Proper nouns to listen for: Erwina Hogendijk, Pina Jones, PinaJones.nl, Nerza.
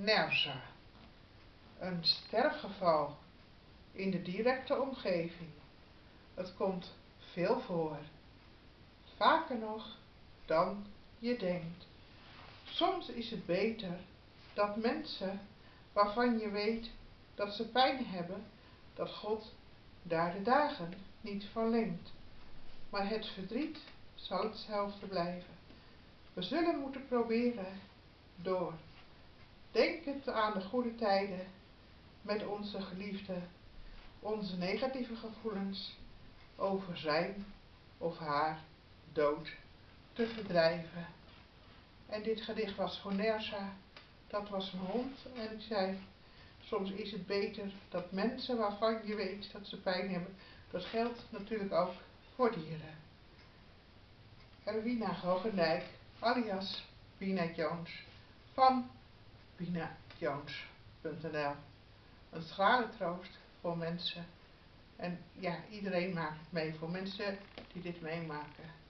Nerza, een sterfgeval in de directe omgeving. Het komt veel voor, vaker nog dan je denkt. Soms is het beter dat mensen waarvan je weet dat ze pijn hebben, dat God daar de dagen niet verlengt. Maar het verdriet zal hetzelfde blijven. We zullen moeten proberen door. Denkend aan de goede tijden met onze geliefden, onze negatieve gevoelens over zijn of haar dood te verdrijven. En dit gedicht was voor Nerza, dat was een hond, en ik zei, soms is het beter dat mensen waarvan je weet dat ze pijn hebben, dat geldt natuurlijk ook voor dieren. Erwina Hogendijk, alias Pina Jones, van PinaJones.nl. Een schrale troost voor mensen. En ja, iedereen maakt het mee, voor mensen die dit meemaken.